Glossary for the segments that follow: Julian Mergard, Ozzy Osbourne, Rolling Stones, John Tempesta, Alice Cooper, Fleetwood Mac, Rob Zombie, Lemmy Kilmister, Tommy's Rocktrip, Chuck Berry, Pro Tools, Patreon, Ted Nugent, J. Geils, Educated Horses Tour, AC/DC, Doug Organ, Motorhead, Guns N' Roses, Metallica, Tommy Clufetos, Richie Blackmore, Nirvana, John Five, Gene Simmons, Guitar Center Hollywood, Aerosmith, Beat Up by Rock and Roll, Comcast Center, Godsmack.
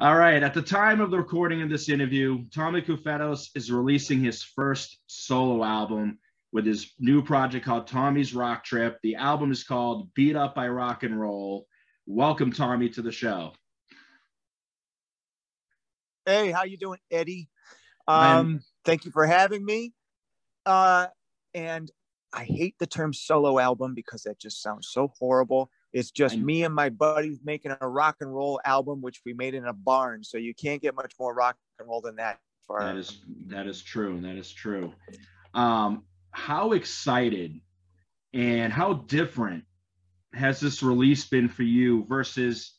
All right. At the time of the recording of this interview, Tommy Clufetos is releasing his first solo album with his new project called Tommy's Rocktrip. The album is called Beat Up by Rock and Roll. Welcome, Tommy, to the show. Hey, how you doing, Eddie? Thank you for having me. And I hate the term solo album because that just sounds so horrible. It's just me and my buddies making a rock and roll album, which we made in a barn. So you can't get much more rock and roll than that. That is true. That is true. How excited and how different has this release been for you versus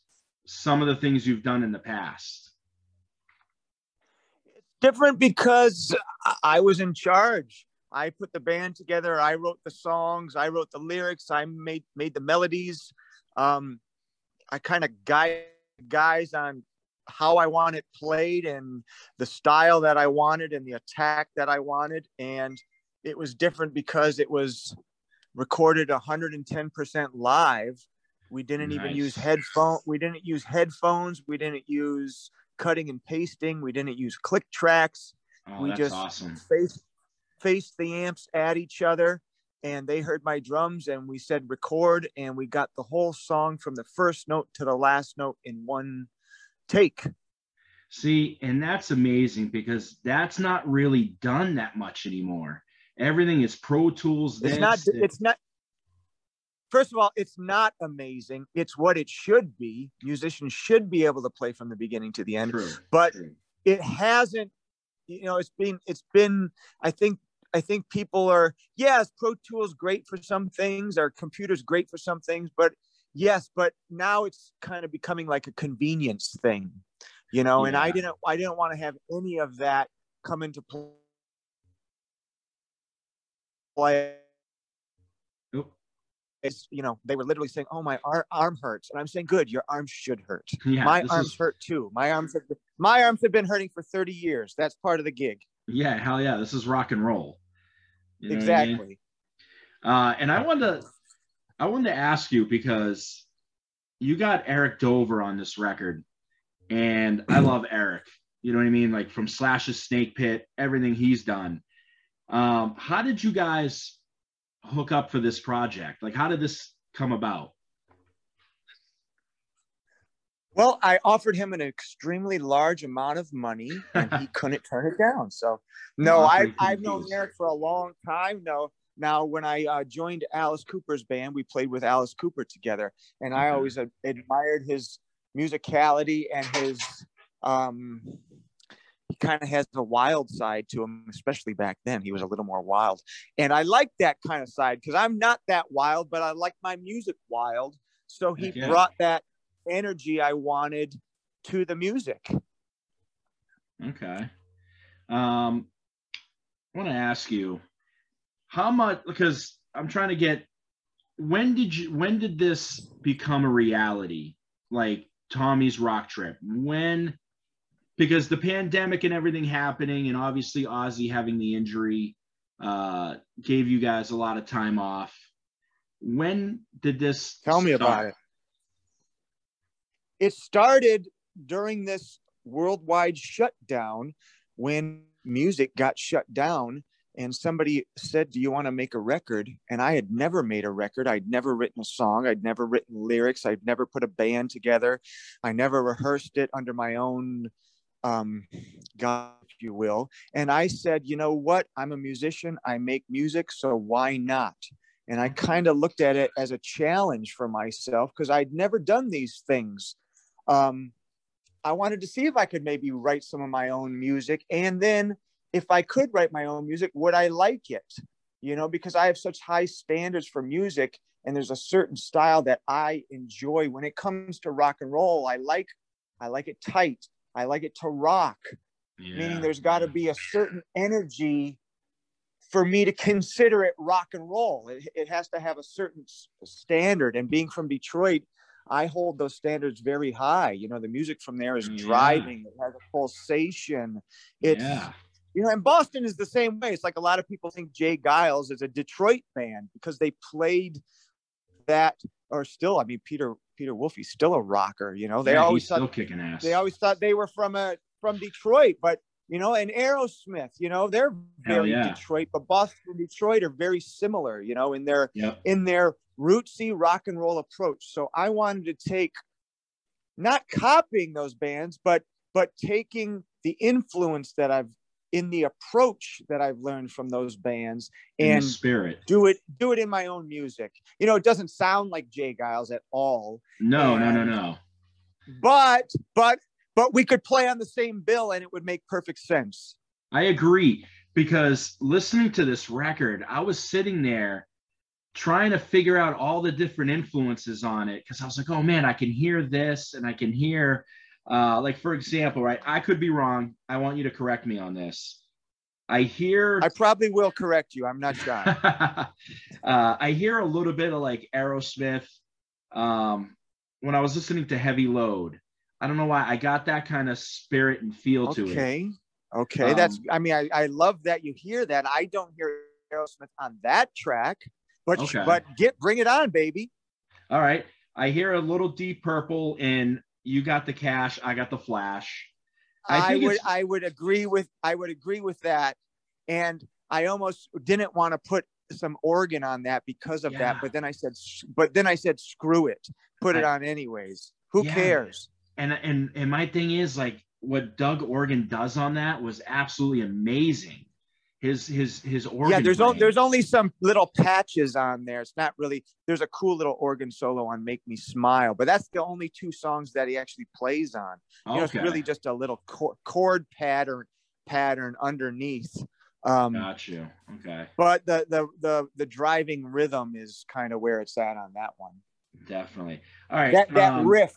some of the things you've done in the past? It's different because I was in charge. I put the band together. I wrote the songs. I wrote the lyrics. I made the melodies. I kind of guided guys on how I want it played and the style that I wanted and the attack that I wanted. And it was different because it was recorded 110% live. We didn't even use headphones. We didn't use headphones. We didn't use cutting and pasting. We didn't use click tracks. Oh, we just faced the amps at each other, and they heard my drums, and we said record, and we got the whole song from the first note to the last note in one take. See, and that's amazing because that's not really done that much anymore. Everything is Pro Tools. It's not. First of all, it's not amazing. It's what it should be. Musicians should be able to play from the beginning to the end. True. But it hasn't. You know, it's been. I think people are, yes, Pro Tools great for some things, or computers great for some things, but yes, but now it's kind of becoming like a convenience thing, you know, and I didn't want to have any of that come into play. It's, you know, they were literally saying, oh, my arm hurts. And I'm saying, good, your arm should hurt. Yeah, my arms hurt too. My arms have been hurting for 30 years. That's part of the gig. Yeah, hell yeah. This is rock and roll. You know exactly. I mean? And I wanted to ask you because you got Eric Dover on this record. And I love Eric. You know what I mean? Like from Slash's Snake Pit, everything he's done. How did you guys hook up for this project? Like, how did this come about? Well, I offered him an extremely large amount of money and he couldn't turn it down. So no, I've known Eric for a long time. Now when I joined Alice Cooper's band, we played with Alice Cooper together, and I always admired his musicality and his he kind of has the wild side to him, especially back then. He was a little more wild. And I like that kind of side because I'm not that wild, but I like my music wild. So he brought that energy I wanted to the music. Okay. I want to ask you how much, because I'm trying to get, when did this become a reality? Like Tommy's Rock Trip? When? Because the pandemic and everything happening, and obviously Ozzy having the injury, gave you guys a lot of time off. When did this Tell me start? About it. It started during this worldwide shutdown when music got shut down, and somebody said, do you want to make a record? And I had never made a record. I'd never written a song. I'd never written lyrics. I'd never put a band together. I never rehearsed it under my own God, if you will. And I said, you know what? I'm a musician. I make music. So why not? And I kind of looked at it as a challenge for myself because I'd never done these things. I wanted to see if I could maybe write some of my own music. And then if I could write my own music, would I like it? You know, because I have such high standards for music, and there's a certain style that I enjoy. When it comes to rock and roll, I like it tight. I like it to rock, meaning there's got to be a certain energy for me to consider it rock and roll. It has to have a certain standard. And being from Detroit, I hold those standards very high. You know, the music from there is driving. It has a pulsation. It's, you know, and Boston is the same way. It's like a lot of people think J. Geils is a Detroit band because they played that, or still, I mean, Peter Peter Wolfie, still a rocker, you know. They always thought, still kicking ass. They always thought they were from Detroit, but you know, and Aerosmith, you know, they're very Detroit, but Boston and Detroit are very similar, you know, in their rootsy rock and roll approach. So I wanted to take, not copying those bands, but taking the influence that I've in the approach that I've learned from those bands and spirit, do it in my own music. You know, it doesn't sound like J. Geils at all. No, no. But we could play on the same bill and it would make perfect sense. I agree, because listening to this record, I was sitting there trying to figure out all the different influences on it, because I was like, oh man, I can hear this and I can hear, like, for example, right? I could be wrong. I want you to correct me on this. I probably will correct you. I'm not shy. I hear a little bit of like Aerosmith. When I was listening to Heavy Load, I don't know why I got that kind of spirit and feel to it. Okay. That's, I mean, I love that you hear that. I don't hear Aerosmith on that track, but, bring it on, baby. All right. I hear a little Deep Purple in You Got the Cash, I Got the Flash. I would agree with that, and I almost didn't want to put some organ on that because of that. But then I said, screw it, put it on anyways. Who cares? And my thing is, like, what Doug Organ does on that was absolutely amazing. His organ. Yeah, there's only some little patches on there. It's not really, there's a cool little organ solo on Make Me Smile, but that's the only two songs that he actually plays on. You know, it's really just a little chord pattern underneath. Got you. Okay. But the driving rhythm is kind of where it's at on that one. Definitely. All right. That riff,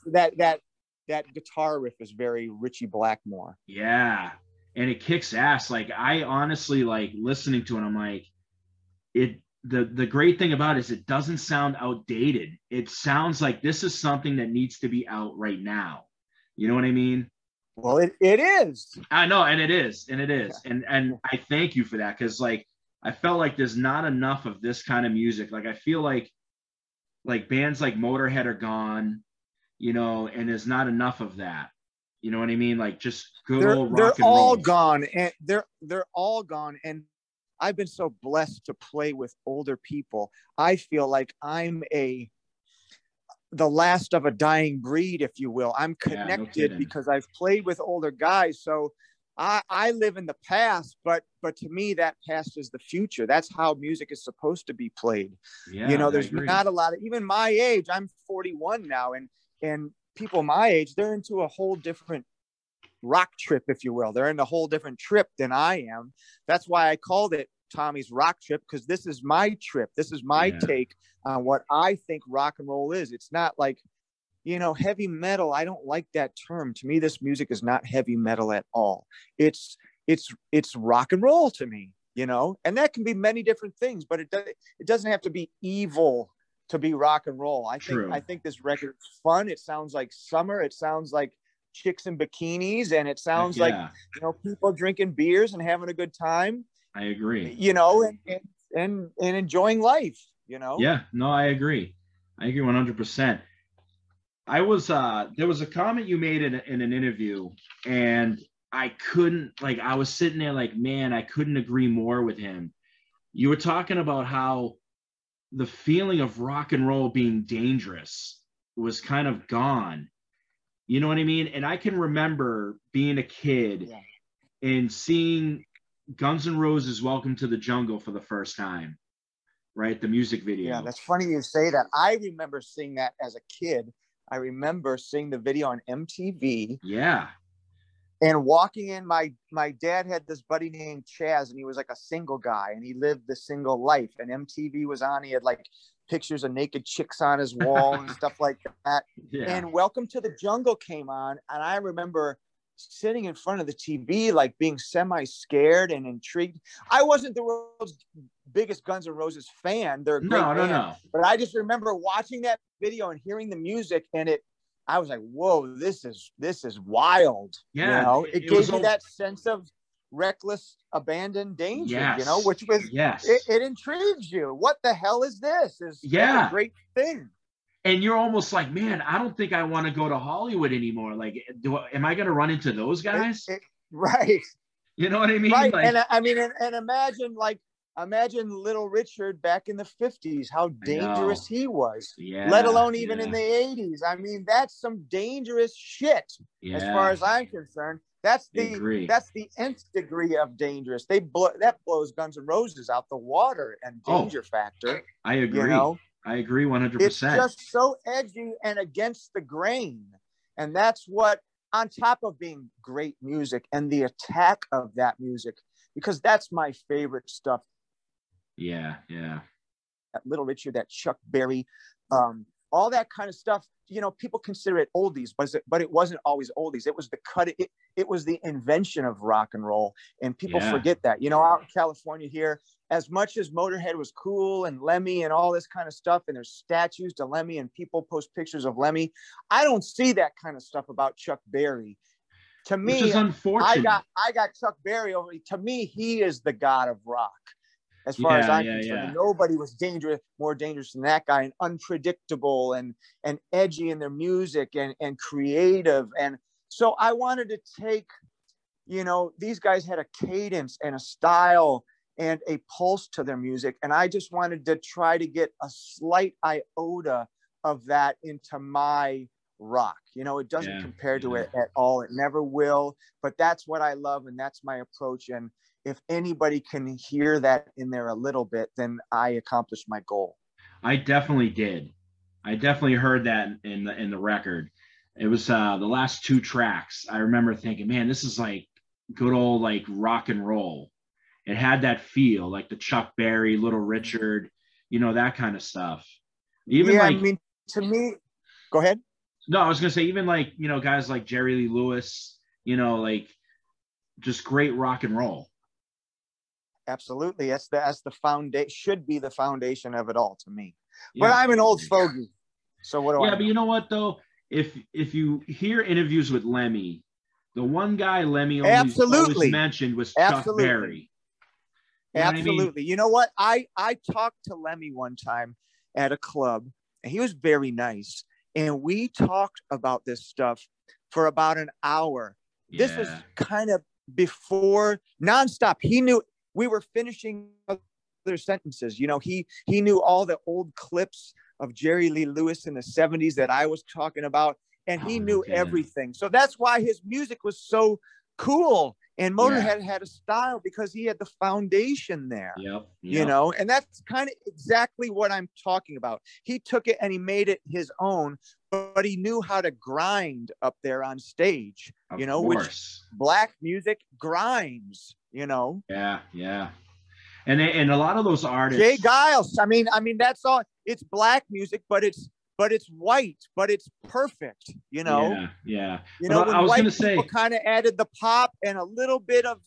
that guitar riff is very Richie Blackmore. Yeah. And it kicks ass. Like, I honestly, like, listening to it, I'm like, the great thing about it is it doesn't sound outdated. It sounds like this is something that needs to be out right now. You know what I mean? Well, it is. I know, and it is, and it is. Yeah. And I thank you for that, because, like, I felt like there's not enough of this kind of music. Like, I feel like bands like Motorhead are gone, you know, and there's not enough of that. You know what I mean? Like, just good old rock and roll. They're all gone, and they're all gone. And I've been so blessed to play with older people. I feel like I'm the last of a dying breed, if you will. I'm connected because I've played with older guys. So I live in the past, but to me, that past is the future. That's how music is supposed to be played. Yeah, you know, there's not a lot of, even my age. I'm 41 now, and people my age, they're into a whole different rock trip, if you will. They're in a whole different trip than I am. That's why I called it Tommy's Rock Trip, because this is my trip. This is my take on what I think rock and roll is. It's not like, you know, heavy metal. I don't like that term. To me, this music is not heavy metal at all. It's rock and roll to me, you know, and that can be many different things, but it doesn't have to be evil to be rock and roll. I think this record's fun. It sounds like summer. It sounds like chicks in bikinis, and it sounds like, you know, people drinking beers and having a good time. I agree. You know, and enjoying life, you know? Yeah, no, I agree. I agree 100%. I was, there was a comment you made in an interview, and I couldn't, like, I was sitting there like, man, I couldn't agree more with him. You were talking about how the feeling of rock and roll being dangerous was kind of gone. You know what I mean? And I can remember being a kid and seeing Guns N' Roses' Welcome to the Jungle for the first time, right? The music video. Yeah, that's funny you say that. I remember seeing that as a kid. I remember seeing the video on MTV. Yeah. And walking in, my dad had this buddy named Chaz, and he was like a single guy, and he lived the single life. And MTV was on. He had like pictures of naked chicks on his wall and stuff like that. Yeah. And Welcome to the Jungle came on, and I remember sitting in front of the TV, like being semi-scared and intrigued. I wasn't the world's biggest Guns N' Roses fan. They're a great band, but I just remember watching that video and hearing the music, and I was like, whoa, this is wild. Yeah. You know, it gave me that sense of reckless, abandoned danger, you know, which was, it intrigues you. What the hell is this? It's a great thing. And you're almost like, man, I don't think I want to go to Hollywood anymore. Like, am I going to run into those guys? Right. You know what I mean? Right. Like, and I mean, and imagine Little Richard back in the 50s, how dangerous he was, let alone even in the 80s. I mean, that's some dangerous shit as far as I'm concerned. That's the nth degree of dangerous. That blows Guns N' Roses out the water and danger factor. I agree. You know? I agree 100%. It's just so edgy and against the grain. And that's what, on top of being great music and the attack of that music, because that's my favorite stuff. Yeah, yeah. That Little Richard, that Chuck Berry, all that kind of stuff. You know, people consider it oldies, but it wasn't always oldies. It was the it was the invention of rock and roll, and people forget that. You know, out in California here, as much as Motorhead was cool and Lemmy and all this kind of stuff, and there's statues to Lemmy and people post pictures of Lemmy, I don't see that kind of stuff about Chuck Berry. To me, which is unfortunate. I got Chuck Berry over. To me, he is the god of rock. As far as I'm concerned, nobody was more dangerous than that guy, and unpredictable and edgy in their music and creative. And so I wanted to take, you know, these guys had a cadence and a style and a pulse to their music. And I just wanted to try to get a slight iota of that into my rock. You know, it doesn't compare to it at all. It never will. But that's what I love. And that's my approach. And if anybody can hear that in there a little bit, then I accomplished my goal. I definitely did. I definitely heard that in the record. It was the last two tracks. I remember thinking, man, this is like good old like rock and roll. It had that feel, like the Chuck Berry, Little Richard, you know, that kind of stuff. Even I mean, to me, go ahead. No, I was gonna say, even like, you know, guys like Jerry Lee Lewis, you know, like just great rock and roll. Absolutely. That's the foundation, should be the foundation of it all to me. But I'm an old fogey. So what do I know? But you know what though? If you hear interviews with Lemmy, the one guy Lemmy always mentioned was Chuck Berry. You know what I mean? You know what? I talked to Lemmy one time at a club, and he was very nice. And we talked about this stuff for about an hour. Yeah. This was kind of before, nonstop. He knew we were finishing other sentences. You know, he knew all the old clips of Jerry Lee Lewis in the 70s that I was talking about, and he knew everything. So that's why his music was so cool. And Motorhead had a style because he had the foundation there, you know, and that's kind of exactly what I'm talking about. He took it and he made it his own, but he knew how to grind up there on stage, you know, which black music grinds, you know. Yeah, yeah. And a lot of those artists. J. Geils, I mean, that's all. It's black music, but it's white, but it's perfect, you know? Yeah, yeah. You know, when I was white people kind of added the pop and a little bit of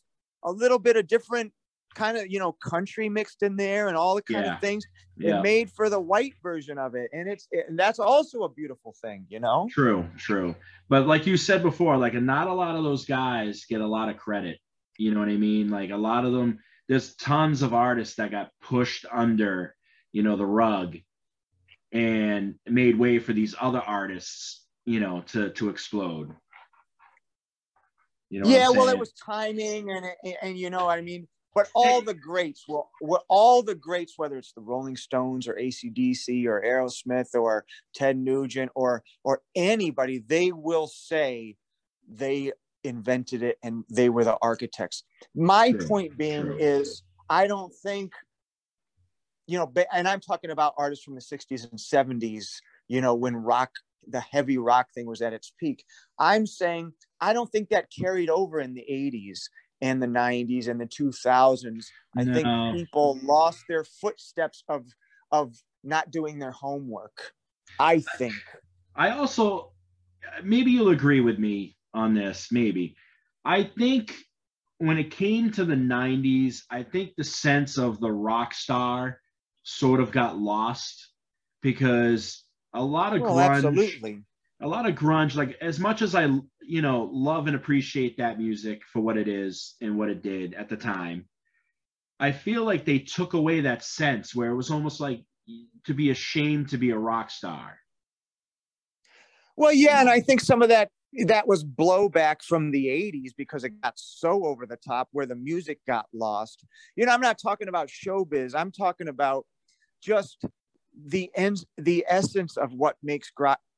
different kind of, you know, country mixed in there and all the kind of things. It made for the white version of it. And and that's also a beautiful thing, you know? True, true. But like you said before, like not a lot of those guys get a lot of credit. You know what I mean? Like a lot of them, there's tons of artists that got pushed under, you know, the rug, and made way for these other artists, you know, to explode. You know, well, it was timing, and you know what I mean. But all the greats were all the greats, whether it's the Rolling Stones or AC/DC or Aerosmith or Ted Nugent or anybody, they will say they invented it and they were the architects. My point being is, I don't think. You know, and I'm talking about artists from the 60s and 70s, you know, when rock, the heavy rock thing was at its peak. I'm saying I don't think that carried over in the 80s and the 90s and the 2000s. I think people lost their footsteps of not doing their homework, I think. I also, maybe you'll agree with me on this, maybe. I think when it came to the 90s, I think the sense of the rock star sort of got lost, because a lot of grunge, like as much as I, you know, love and appreciate that music for what it is and what it did at the time, I feel like they took away that sense where it was almost like to be ashamed to be a rock star. Well, yeah, and I think some of that was blowback from the 80s because it got so over the top where the music got lost. You know, I'm not talking about showbiz. I'm talking about just the essence of what makes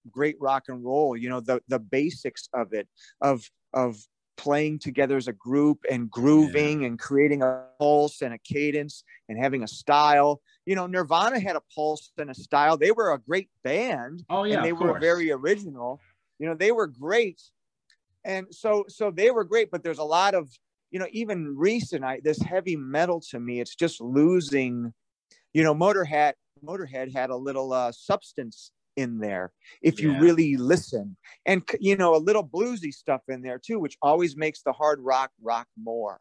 great rock and roll, you know, the basics of it, of playing together as a group and grooving and creating a pulse and a cadence and having a style. You know, Nirvana had a pulse and a style. They were a great band. Oh yeah, and they were very original. You know, they were great. And so they were great, but there's a lot of, you know, even recent, this heavy metal to me, it's just losing, you know, Motorhead had a little substance in there if you really listen, and you know, a little bluesy stuff in there too, which always makes the hard rock more.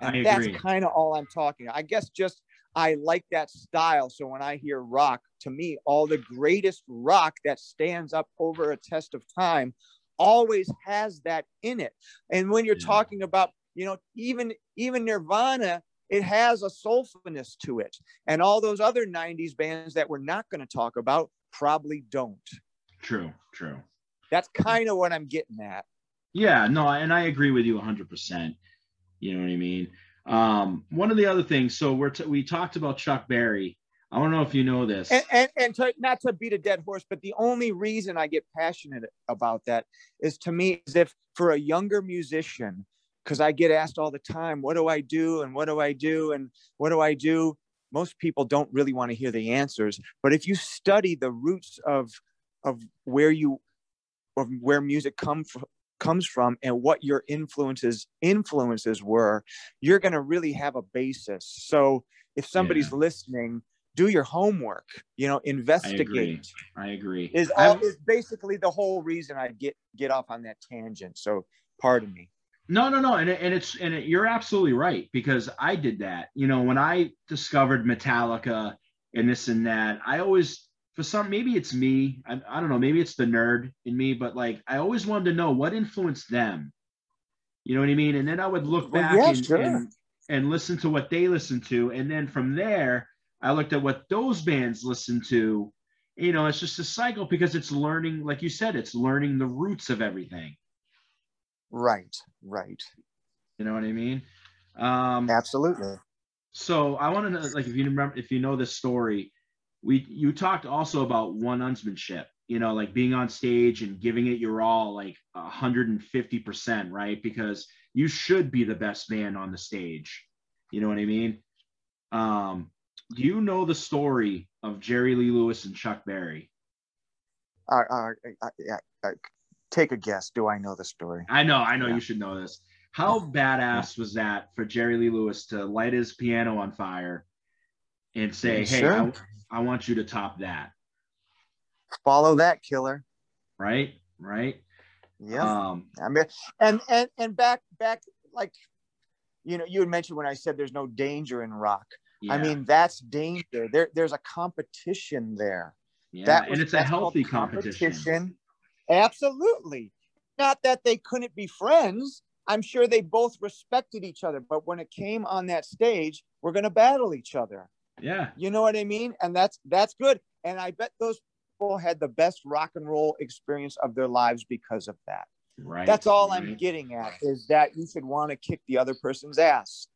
And I that's kind of all I'm talking about. I guess just I like that style, so when I hear rock, to me all the greatest rock that stands up over a test of time always has that in it. And when you're talking about, you know, even Nirvana, it has a soulfulness to it, and all those other 90s bands that we're not going to talk about probably don't. True. That's kind of what I'm getting at. Yeah, no, and I agree with you 100%. You know what I mean? One of the other things, so we talked about Chuck Berry. I don't know if you know this. And not to beat a dead horse, but the only reason I get passionate about that is, to me, is if for a younger musician, because I get asked all the time, what do I do? And what do I do? And what do I do? Most people don't really want to hear the answers, but if you study the roots of where music comes from and what your influences were, you're going to really have a basis. So if somebody's listening, do your homework, you know, investigate. I agree. Is basically the whole reason I get off on that tangent. So pardon me. No. And you're absolutely right, because I did that. You know, when I discovered Metallica and this and that, I always, maybe it's me, I don't know, maybe it's the nerd in me, but like, I always wanted to know what influenced them. You know what I mean? And then I would look back and listen to what they listened to. And then from there, I looked at what those bands listened to. You know, it's just a cycle, because it's learning, like you said, it's learning the roots of everything. Right. You know what I mean? Absolutely. So I want to know, like, if you know this story, you talked also about one-upsmanship, you know, like being on stage and giving it your all, like 150%, right? Because you should be the best man on the stage. You know what I mean? Do you know the story of Jerry Lee Lewis and Chuck Berry? Take a guess. Do I know the story? I know you should know this. How badass was that for Jerry Lee Lewis to light his piano on fire and say, hey, sure, I want you to top that. Follow that, killer. Right. Yeah. I mean, and back, like, you know, you had mentioned when I said there's no danger in rock. Yeah. I mean, that's danger. There's a competition there. Yeah. And it's a healthy competition. Absolutely. Not that they couldn't be friends. I'm sure they both respected each other, but when it came on that stage, we're going to battle each other. Yeah. You know what I mean? And that's good. And I bet those people had the best rock and roll experience of their lives because of that. Right. That's all I'm getting at, is that you should want to kick the other person's ass.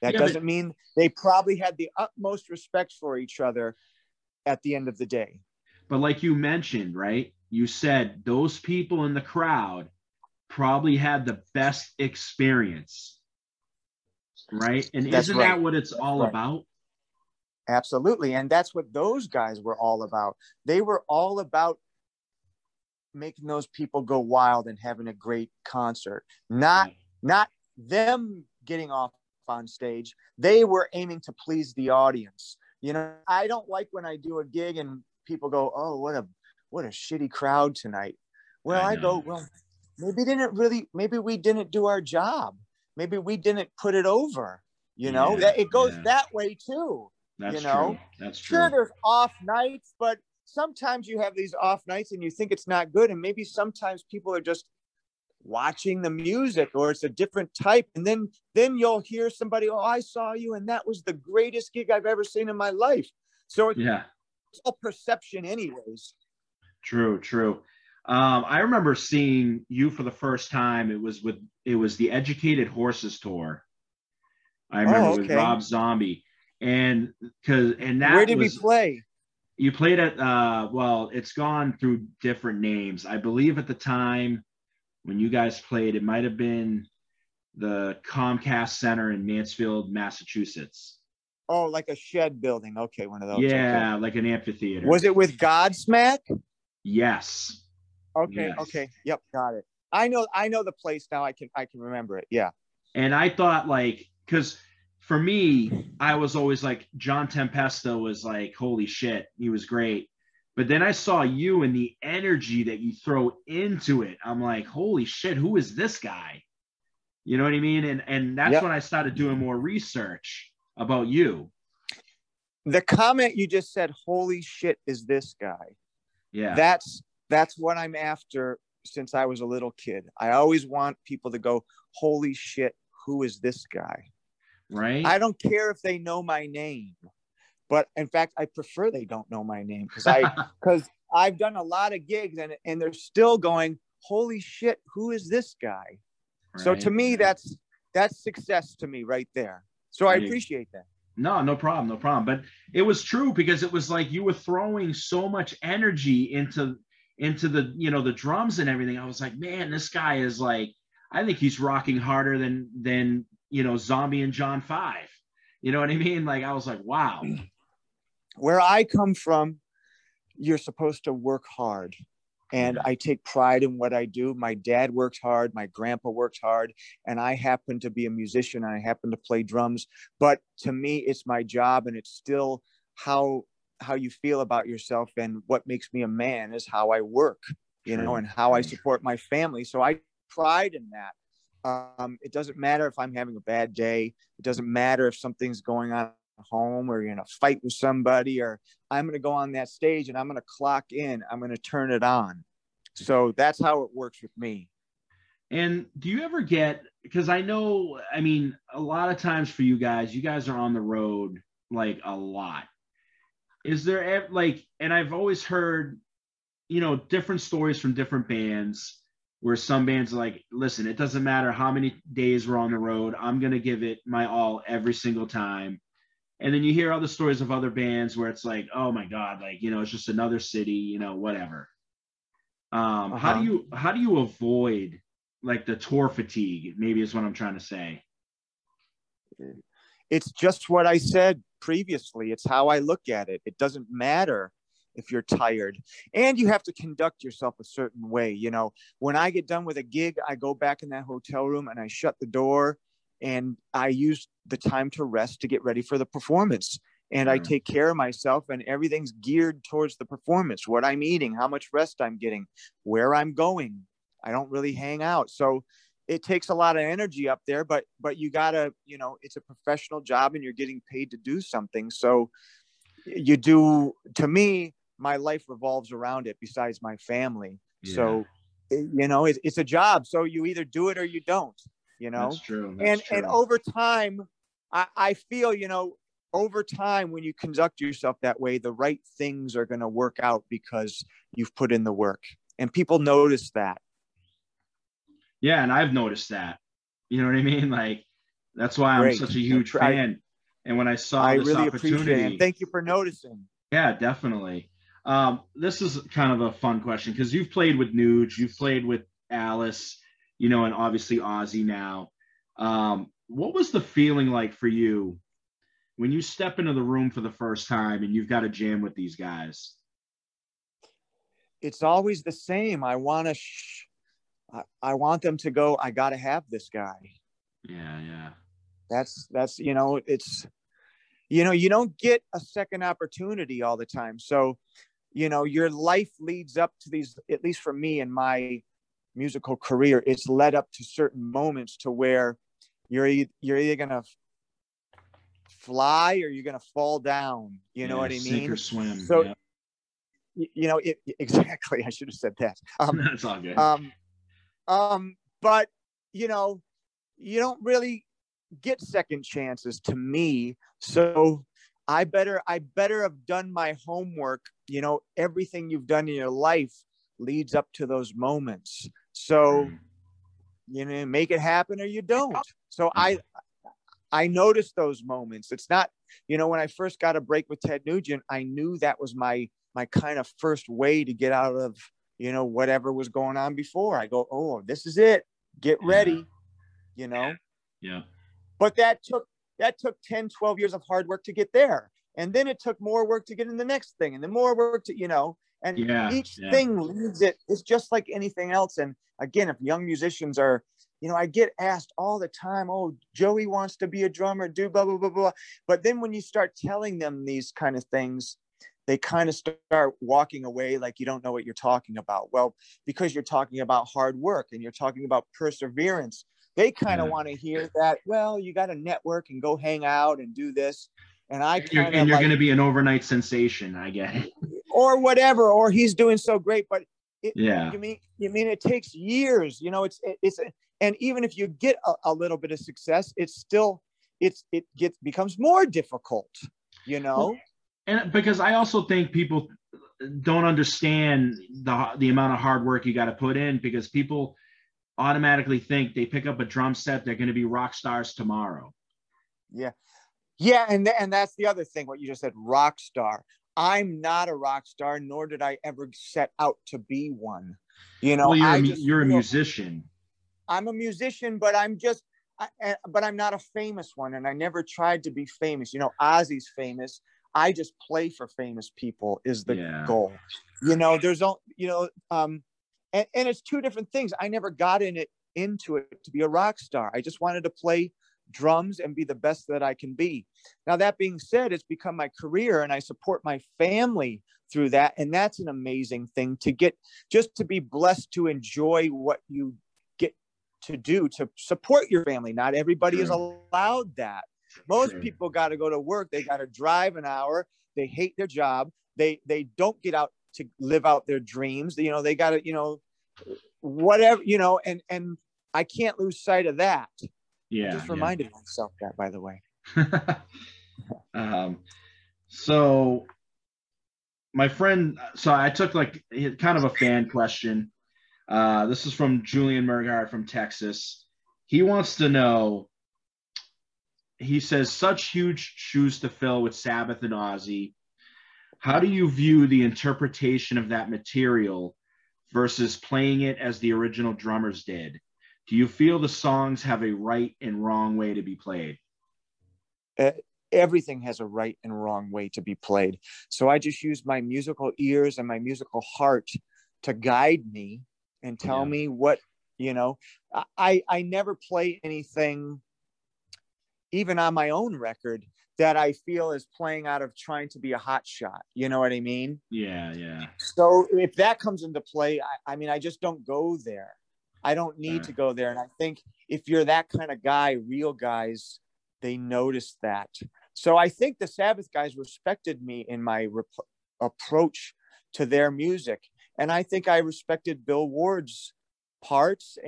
That doesn't mean they probably had the utmost respect for each other at the end of the day. But like you mentioned, right? You said those people in the crowd probably had the best experience, right? And isn't that what it's all about? Absolutely. And that's what those guys were all about. They were all about making those people go wild and having a great concert, not them getting off on stage. They were aiming to please the audience. You know, I don't like when I do a gig and people go, oh, what a shitty crowd tonight. Well, I go, well, maybe we didn't do our job. Maybe we didn't put it over, you know, it goes that way too. That's, you know, true. That's true. Sure, there's off nights, but sometimes you have these off nights and you think it's not good. And maybe sometimes people are just watching the music, or it's a different type. And then you'll hear somebody, oh, I saw you, and that was the greatest gig I've ever seen in my life. So it's all perception anyways. True. I remember seeing you for the first time. It was the Educated Horses Tour. I remember with Rob Zombie, and where did we play? You played at well, it's gone through different names. I believe at the time when you guys played, it might have been the Comcast Center in Mansfield, Massachusetts. Oh, like a shed building. Okay, one of those. Yeah, like an amphitheater. Was it with Godsmack? Yes. Okay. Yes. Okay. Yep. Got it. I know the place now. I can remember it. Yeah. And I thought, like, because for me, I was always like, John Tempesta was like, holy shit, he was great. But then I saw you and the energy that you throw into it. I'm like, holy shit, who is this guy? You know what I mean? And that's when I started doing more research about you. The comment you just said, holy shit, is this guy? Yeah. That's what I'm after since I was a little kid. I always want people to go, holy shit, who is this guy? Right. I don't care if they know my name. But in fact, I prefer they don't know my name because I've done a lot of gigs and they're still going, holy shit, who is this guy? Right. So to me, that's success to me right there. So I appreciate that. No, no problem. No problem. But it was true because it was like you were throwing so much energy into the, you know, the drums and everything. I was like, man, this guy is like, I think he's rocking harder than, you know, Zombie and John Five. You know what I mean? Like, I was like, wow. Where I come from, you're supposed to work hard. And I take pride in what I do. My dad worked hard. My grandpa worked hard. And I happen to be a musician. And I happen to play drums. But to me, it's my job. And it's still how you feel about yourself. And what makes me a man is how I work, you know, and how I support my family. So I take pride in that. It doesn't matter if I'm having a bad day. It doesn't matter if something's going on at home or you're in a fight with somebody, or I'm going to go on that stage and I'm going to clock in. I'm going to turn it on. So that's how it works with me. And do you ever get, because I know, I mean, a lot of times for you guys are on the road like a lot. Is there like, and I've always heard, you know, different stories from different bands, where some bands are like, listen, it doesn't matter how many days we're on the road, I'm going to give it my all every single time. And then you hear other stories of other bands where it's like, oh my God, like, you know, it's just another city, you know, whatever. How do you avoid like the tour fatigue? Maybe is what I'm trying to say. It's just what I said previously. It's how I look at it. It doesn't matter if you're tired, and you have to conduct yourself a certain way. You know, when I get done with a gig, I go back in that hotel room and I shut the door and I use the time to rest to get ready for the performance. And I take care of myself and everything's geared towards the performance, what I'm eating, how much rest I'm getting, where I'm going. I don't really hang out. So it takes a lot of energy up there, but you gotta, you know, it's a professional job and you're getting paid to do something. So you do, to me, my life revolves around it besides my family. Yeah. So, you know, it's a job. So you either do it or you don't, you know. That's true. And over time, I feel, you know, over time, when you conduct yourself that way, the right things are going to work out because you've put in the work and people notice that. Yeah. And I've noticed that, you know what I mean? Like, that's why I'm such a huge fan. And when I saw this opportunity, appreciate it. Thank you for noticing. Yeah, definitely. This is kind of a fun question because you've played with Nuge, you've played with Alice, you know, and obviously Ozzy now. What was the feeling like for you when you step into the room for the first time and you've got to jam with these guys? It's always the same. I want them to go, I got to have this guy. Yeah, yeah. That's, you know, it's, you know, you don't get a second opportunity all the time. So, you know, your life leads up to these, at least for me in my musical career, it's led up to certain moments to where you're either going to fly or you're going to fall down. You know what I mean? Sink or swim. So, you know, exactly. I should have said that. That's all good. But, you know, you don't really get second chances to me. So I better have done my homework. You know, everything you've done in your life leads up to those moments. So, you know, make it happen or you don't. So I noticed those moments. It's not, you know, when I first got a break with Ted Nugent, I knew that was my kind of first way to get out of, you know, whatever was going on before. I go, oh, this is it. Get ready, you know? Yeah. But that took 10, 12 years of hard work to get there. And then it took more work to get in the next thing, and then more work to, you know, and each thing leads it. It's just like anything else. And again, if young musicians are, you know, I get asked all the time, oh, Joey wants to be a drummer, do blah, blah, blah, blah. But then when you start telling them these kind of things, they kind of start walking away like you don't know what you're talking about. Well, because you're talking about hard work and you're talking about perseverance, they kind of want to hear that, well, you got to network and go hang out and do this. And I kind of, and you're like, going to be an overnight sensation, I get it. Or whatever, or he's doing so great, but it, you mean it takes years, you know, it's, and even if you get a little bit of success, it's still, it becomes more difficult, you know? And because I also think people don't understand the amount of hard work you got to put in, because people automatically think they pick up a drum set, they're going to be rock stars tomorrow. Yeah. Yeah, and that's the other thing, what you just said, rock star. I'm not a rock star, nor did I ever set out to be one. You know, well, you're a musician. I'm a musician, but I'm not a famous one, and I never tried to be famous. You know, Ozzy's famous. I just play for famous people is the goal. You know, there's all, you know, and it's two different things. I never got into it to be a rock star. I just wanted to play drums and be the best that I can be. Now, that being said, it's become my career, and I support my family through that. And that's an amazing thing to get, just to be blessed to enjoy what you get to do to support your family. Not everybody is allowed that. Most people got to go to work. They got to drive an hour. They hate their job. They don't get out to live out their dreams. You know, they got to, you know, whatever, you know, and I can't lose sight of that. Yeah. I just reminded myself that, by the way. So my friend, so I took like kind of a fan question. This is from Julian Mergard from Texas. He wants to know, he says, such huge shoes to fill with Sabbath and Ozzy. How do you view the interpretation of that material versus playing it as the original drummers did? Do you feel the songs have a right and wrong way to be played? Everything has a right and wrong way to be played. So I just use my musical ears and my musical heart to guide me and tell me what, you know, I never play anything, even on my own record, that I feel is playing out of trying to be a hot shot. You know what I mean? Yeah, yeah. So if that comes into play, I mean, I just don't go there. I don't need to go there. And I think if you're that kind of guy, real guys, they notice that. So I think the Sabbath guys respected me in my approach to their music. And I think I respected Bill Ward's parts.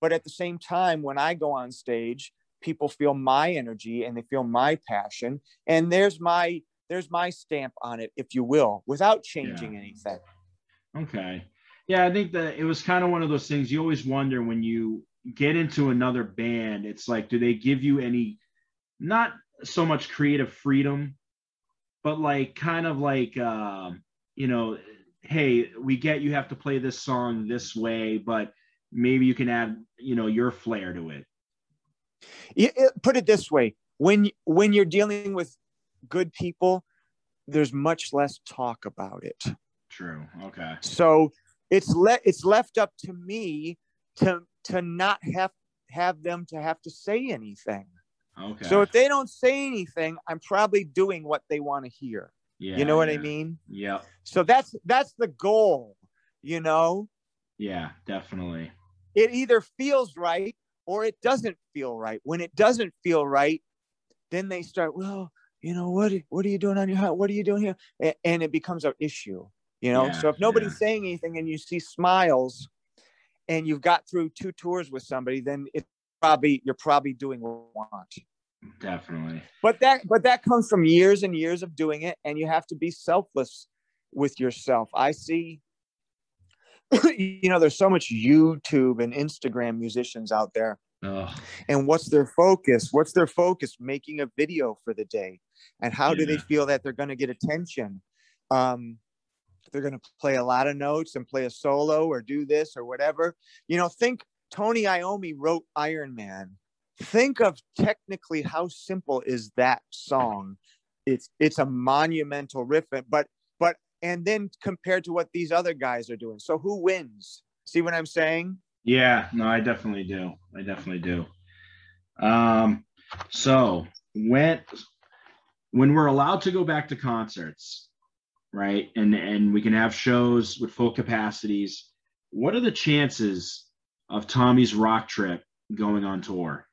But at the same time, when I go on stage, people feel my energy and they feel my passion. And there's my stamp on it, if you will, without changing anything. Okay. Yeah, I think that it was kind of one of those things you always wonder when you get into another band. It's like, do they give you any, not so much creative freedom, but like kind of like, you know, hey, we get you have to play this song this way, but maybe you can add, you know, your flair to it. Put it this way. When you're dealing with good people, there's much less talk about it. True. Okay. So it's left up to me to not have them to have to say anything. Okay. So if they don't say anything, I'm probably doing what they want to hear. Yeah. You know what I mean? Yeah. So that's the goal, you know? Yeah, definitely. It either feels right or it doesn't feel right. When it doesn't feel right, then they start, well, you know, what are you doing on your house? What are you doing here? And it becomes an issue. You know, so if nobody's saying anything and you see smiles and you've got through 2 tours with somebody, then it's probably, you're probably doing what you want. Definitely. But that comes from years and years of doing it, and you have to be selfless with yourself. I see you know, there's so much YouTube and Instagram musicians out there. Oh. And what's their focus? What's their focus? Making a video for the day. And how do they feel that they're going to get attention? They're going to play a lot of notes and play a solo or do this or whatever. You know, think Tony Iommi wrote Iron Man. Think of technically how simple is that song. It's a monumental riff, but and then compared to what these other guys are doing. So who wins? See what I'm saying? Yeah, no, I definitely do. I definitely do. So when we're allowed to go back to concerts, right, and we can have shows with full capacities, what are the chances of Tommy's Rock Trip going on tour?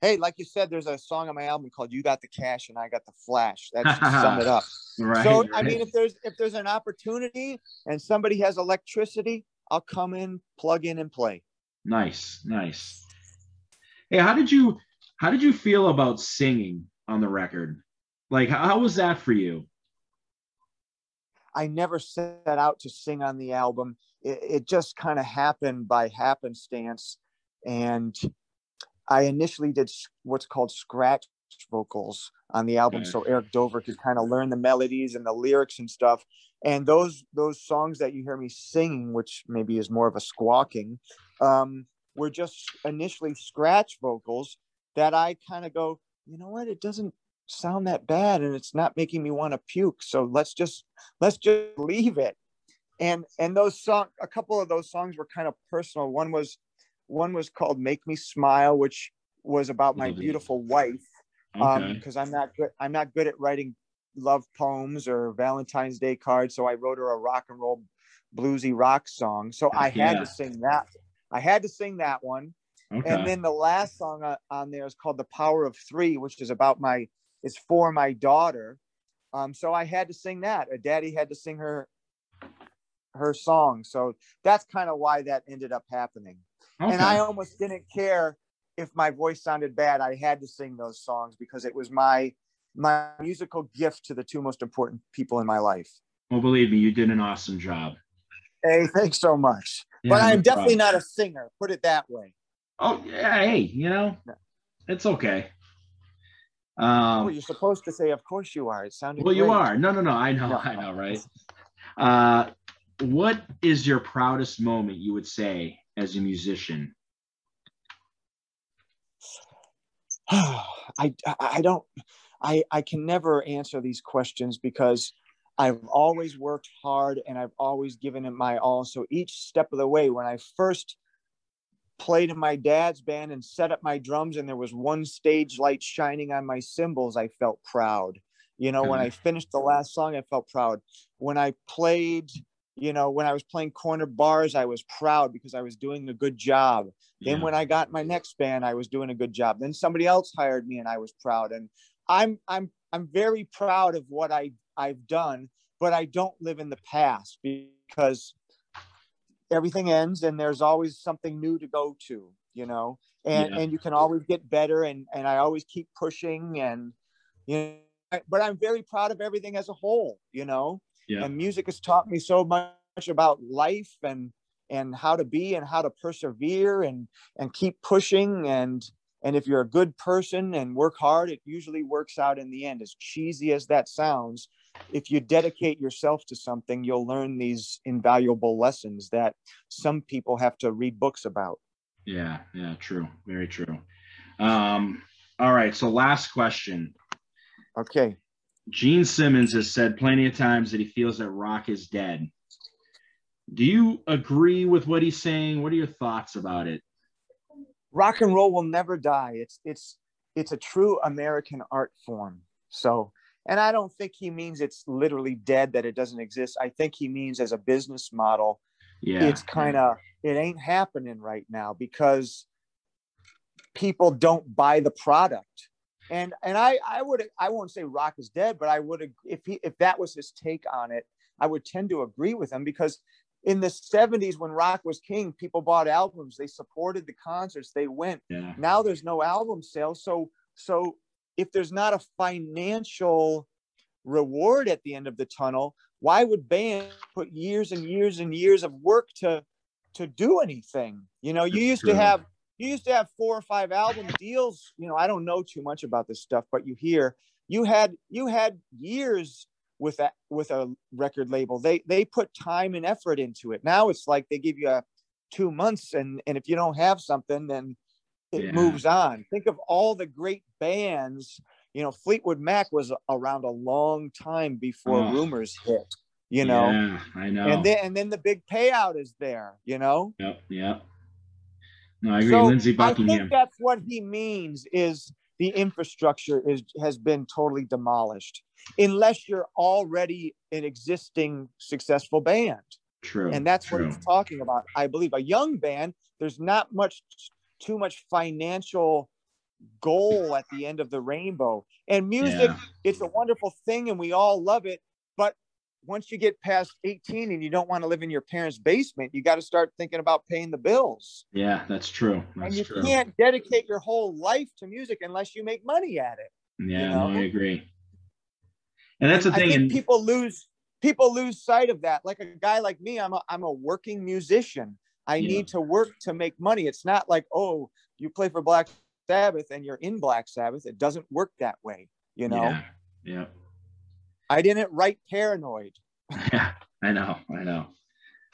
Hey, like you said, there's a song on my album called "You Got the Cash and I Got the Flash." That should sum it up. Right, so, right. I mean, if there's an opportunity and somebody has electricity, I'll come in, plug in, and play. Nice, nice. Hey, how did you feel about singing on the record? Like, how was that for you? I never set out to sing on the album. It just kind of happened by happenstance, and I initially did what's called scratch vocals on the album, so Eric Dover could kind of learn the melodies and the lyrics and stuff. And those songs that you hear me singing, which maybe is more of a squawking, were just initially scratch vocals that I kind of go, you know what, it doesn't sound that bad, and it's not making me want to puke. So let's just leave it. And a couple of those songs were kind of personal. One was called "Make Me Smile," which was about my beautiful wife, because I'm not good at writing love poems or Valentine's Day cards. So I wrote her a rock and roll bluesy rock song. So I had to sing that. I had to sing that one. Okay. And then the last song on there is called "The Power of Three," which is about it's for my daughter. So I had to sing that. A daddy had to sing her song. So that's kind of why that ended up happening. Okay. And I almost didn't care if my voice sounded bad. I had to sing those songs because it was my musical gift to the two most important people in my life. Well, believe me, you did an awesome job. Hey, thanks so much. Yeah, but I'm definitely not a singer, put it that way. Oh, yeah, hey, you know, it's okay. Well, you're supposed to say, of course you are. It sounded well, great. You are. No, I know, right? What is your proudest moment, you would say, as a musician? I can never answer these questions because I've always worked hard and I've always given it my all. So each step of the way, when I first played in my dad's band and set up my drums and there was one stage light shining on my cymbals, I felt proud. You know, when I finished the last song, I felt proud. When I played, you know, when I was playing corner bars, I was proud because I was doing a good job. Then when I got my next band, I was doing a good job. Then somebody else hired me and I was proud. And I'm very proud of what I've done, but I don't live in the past because everything ends and there's always something new to go to, you know, and you can always get better. And I always keep pushing and, you know, but I'm very proud of everything as a whole, you know. Yeah. And music has taught me so much about life and how to be and how to persevere and keep pushing. And if you're a good person and work hard, it usually works out in the end. As cheesy as that sounds, if you dedicate yourself to something, you'll learn these invaluable lessons that some people have to read books about. Yeah, yeah, true. Very true. All right, so last question. Okay. Gene Simmons has said plenty of times that he feels that rock is dead. Do you agree with what he's saying? What are your thoughts about it? Rock and roll will never die. It's a true American art form. So, and I don't think he means it's literally dead, that it doesn't exist. I think he means as a business model, it's kind of, it ain't happening right now because people don't buy the product. And I won't say rock is dead, but I would, if that was his take on it, I would tend to agree with him because in the 70s when rock was king, people bought albums, they supported the concerts, they went. Yeah. Now there's no album sales, so if there's not a financial reward at the end of the tunnel. Why would bands put years and years and years of work to do anything? You know, you used to have 4 or 5 album deals. You know, I don't know too much about this stuff, but you hear you had years with a record label. They put time and effort into it. Now it's like they give you a 2 months, and if you don't have something, then it moves on. Think of all the great bands. You know, Fleetwood Mac was around a long time before Rumors hit, you know. Yeah, I know. And then the big payout is there, you know. Yep, yep. No, I agree. So Lindsey Buckingham. I think that's what he means is the infrastructure has been totally demolished, unless you're already an existing successful band. True. And that's what he's talking about. I believe a young band, there's not too much financial goal at the end of the rainbow. And music, it's a wonderful thing and we all love it. But once you get past 18 and you don't want to live in your parents' basement, you got to start thinking about paying the bills. Yeah, that's true. That's and you true. Can't dedicate your whole life to music unless you make money at it. Yeah, you know? No, I agree. And that's the thing. I think people lose sight of that. Like a guy like me, I'm a working musician. I need to work to make money. It's not like, oh, you play for Black Sabbath and you're in Black Sabbath. It doesn't work that way, you know. Yeah, yeah. I didn't write Paranoid. Yeah, I know.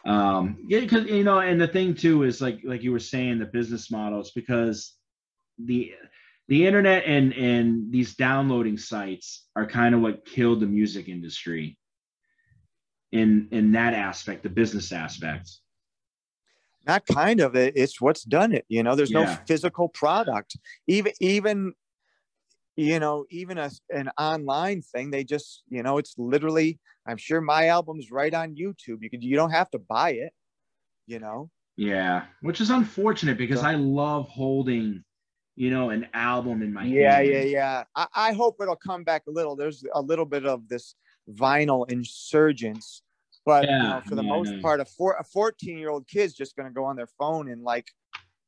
Yeah, because you know, and the thing too is like you were saying, the business models, because the internet and these downloading sites are kind of what killed the music industry in that aspect, the business aspect. Not kind of it. It's what's done it. You know, there's no physical product. Even, you know, even an online thing. They just, you know, it's literally. I'm sure my album's right on YouTube. You don't have to buy it. You know. Yeah, which is unfortunate because I love holding, you know, an album in my hand. Yeah. I hope it'll come back a little. There's a little bit of this vinyl insurgence. But you know, for the most part, a 14-year-old kid's just going to go on their phone and, like,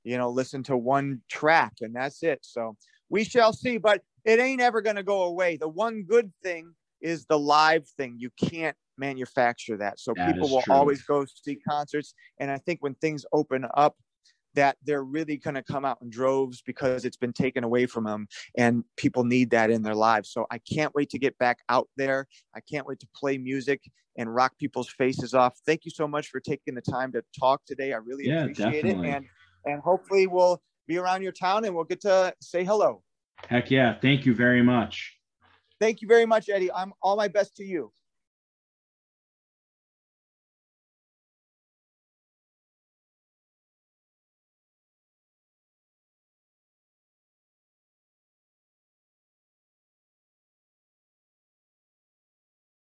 you know, listen to one track and that's it. So we shall see, but it ain't ever going to go away. The one good thing is the live thing. You can't manufacture that. So that people will always go see concerts. And I think when things open up, that they're really going to come out in droves because it's been taken away from them and people need that in their lives. So I can't wait to get back out there. I can't wait to play music and rock people's faces off. Thank you so much for taking the time to talk today. I really appreciate it. And hopefully we'll be around your town and we'll get to say hello. Heck yeah. Thank you very much. Thank you very much, Eddie. I'm all my best to you.